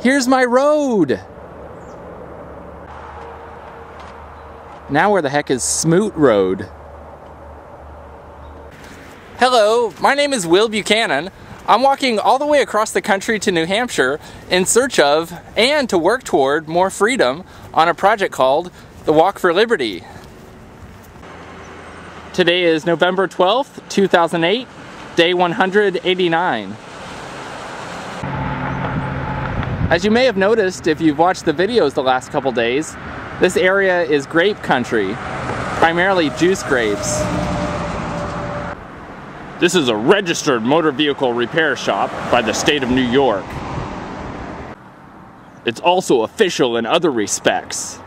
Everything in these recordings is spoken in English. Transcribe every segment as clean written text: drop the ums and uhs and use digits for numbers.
Here's my road! Now where the heck is Smoot Road? Hello, my name is Will Buchanan. I'm walking all the way across the country to New Hampshire in search of, and to work toward, more freedom on a project called The Walk for Liberty. Today is November 12th, 2008, day 189. As you may have noticed if you've watched the videos the last couple days, this area is grape country, primarily juice grapes. This is a registered motor vehicle repair shop by the state of New York. It's also official in other respects.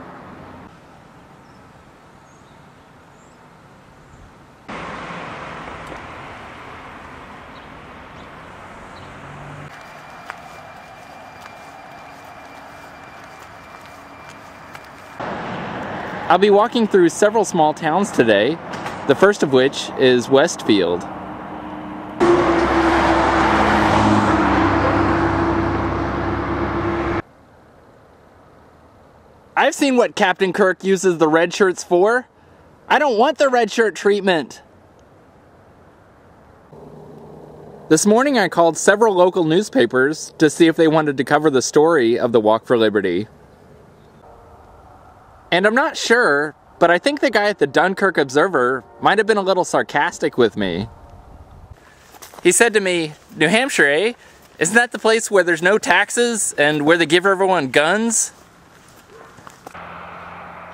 I'll be walking through several small towns today, the first of which is Westfield. I've seen what Captain Kirk uses the red shirts for. I don't want the red shirt treatment. This morning I called several local newspapers to see if they wanted to cover the story of the Walk for Liberty. And I'm not sure, but I think the guy at the Dunkirk Observer might have been a little sarcastic with me. He said to me, "New Hampshire, eh? Isn't that the place where there's no taxes and where they give everyone guns?"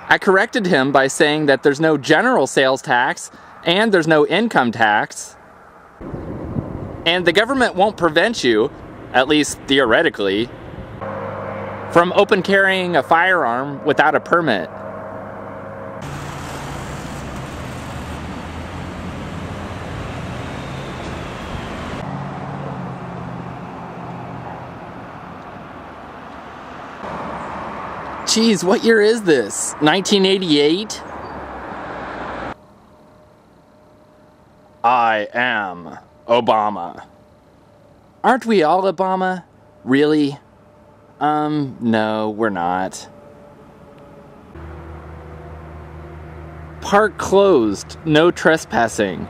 I corrected him by saying that there's no general sales tax and there's no income tax. And the government won't prevent you, at least theoretically, from open carrying a firearm without a permit. Geez, what year is this? 1988? I am Obama. Aren't we all Obama? Really? No, we're not. Park closed, no trespassing.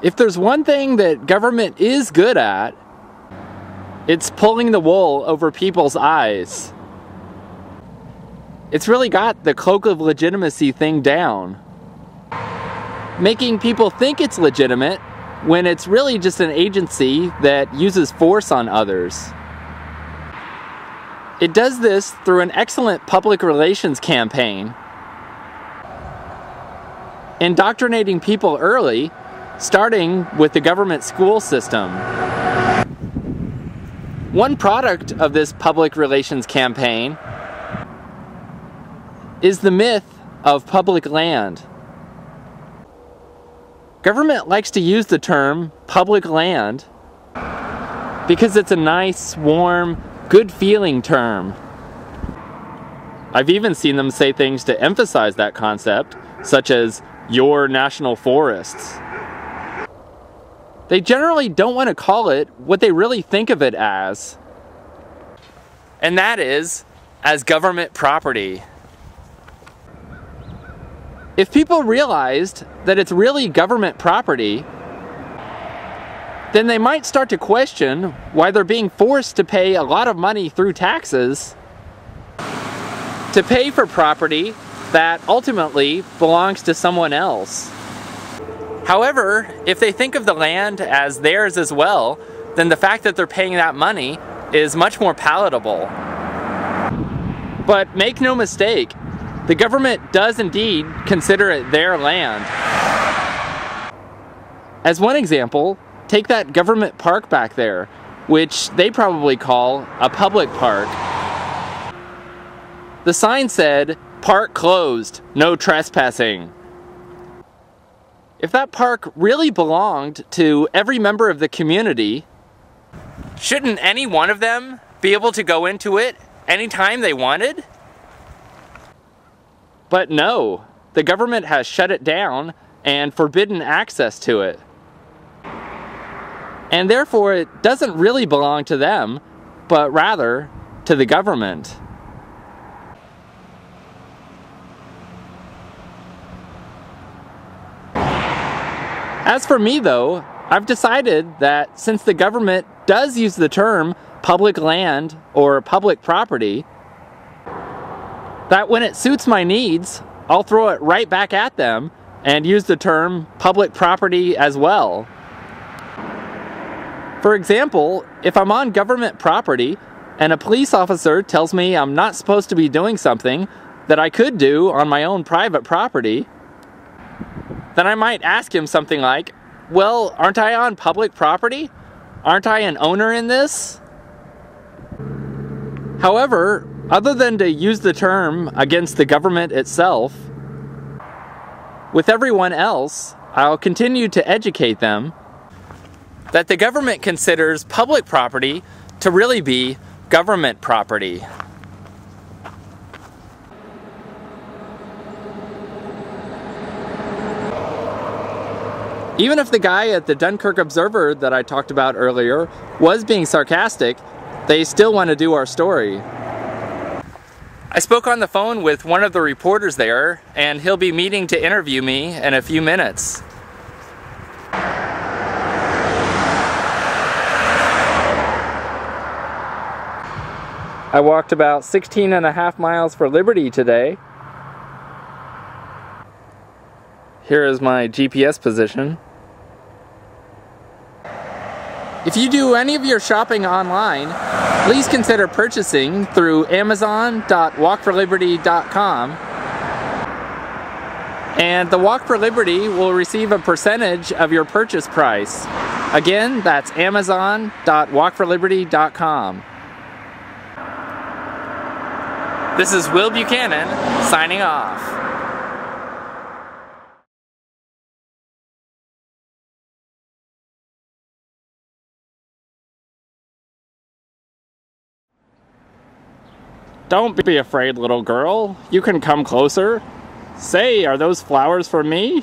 If there's one thing that government is good at, it's pulling the wool over people's eyes. It's really got the cloak of legitimacy thing down. Making people think it's legitimate when it's really just an agency that uses force on others. It does this through an excellent public relations campaign, indoctrinating people early, starting with the government school system. One product of this public relations campaign is the myth of public land. Government likes to use the term public land because it's a nice, warm, good-feeling term. I've even seen them say things to emphasize that concept, such as your national forests. They generally don't want to call it what they really think of it as, and that is as government property. If people realized that it's really government property, then they might start to question why they're being forced to pay a lot of money through taxes to pay for property that ultimately belongs to someone else. However, if they think of the land as theirs as well, then the fact that they're paying that money is much more palatable. But make no mistake, the government does indeed consider it their land. As one example, take that government park back there, which they probably call a public park. The sign said, "Park closed, no trespassing." If that park really belonged to every member of the community, shouldn't any one of them be able to go into it anytime they wanted? But no, the government has shut it down and forbidden access to it. and therefore it doesn't really belong to them, but rather to the government. As for me though, I've decided that since the government does use the term public land or public property, that when it suits my needs, I'll throw it right back at them and use the term public property as well. For example, if I'm on government property and a police officer tells me I'm not supposed to be doing something that I could do on my own private property, then I might ask him something like, well, aren't I on public property? Aren't I an owner in this? However, other than to use the term against the government itself, with everyone else, I'll continue to educate them that the government considers public property to really be government property. Even if the guy at the Dunkirk Observer that I talked about earlier was being sarcastic, they still want to do our story. I spoke on the phone with one of the reporters there, and he'll be meeting to interview me in a few minutes. I walked about 16.5 miles for Liberty today. Here is my GPS position. If you do any of your shopping online, please consider purchasing through Amazon.walkforliberty.com, and the Walk for Liberty will receive a percentage of your purchase price. Again, that's Amazon.walkforliberty.com. This is Will Buchanan signing off. Don't be afraid, little girl. You can come closer. Say, are those flowers for me?